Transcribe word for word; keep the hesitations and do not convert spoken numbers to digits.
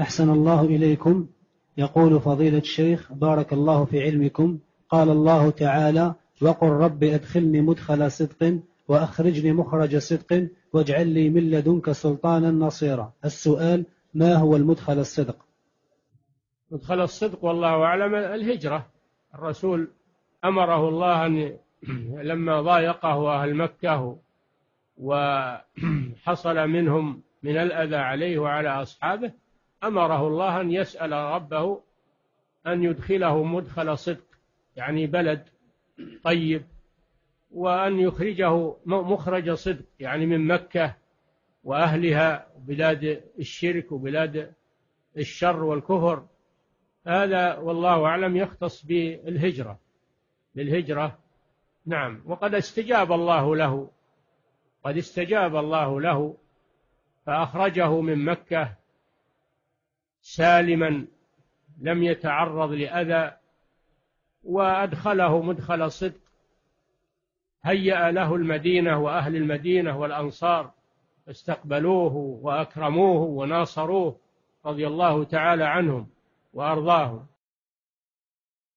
أحسن الله إليكم. يقول فضيلة الشيخ بارك الله في علمكم، قال الله تعالى: وقل رب أدخلني مدخل صدق وأخرجني مخرج صدق واجعل لي من لدنك سلطانا نصيرا. السؤال: ما هو المدخل الصدق؟ مدخل الصدق والله أعلم الهجرة. الرسول أمره الله أن لما ضايقه أهل مكة وحصل منهم من الأذى عليه وعلى أصحابه، أمره الله أن يسأل ربه أن يدخله مدخل صدق، يعني بلد طيب، وأن يخرجه مخرج صدق، يعني من مكة وأهلها وبلاد الشرك وبلاد الشر والكفر. هذا والله أعلم يختص بالهجرة بالهجرة نعم. وقد استجاب الله له قد استجاب الله له فأخرجه من مكة سالما لم يتعرض لأذى، وأدخله مدخل صدق، هيأ له المدينة وأهل المدينة والأنصار، استقبلوه وأكرموه وناصروه رضي الله تعالى عنهم وأرضاهم.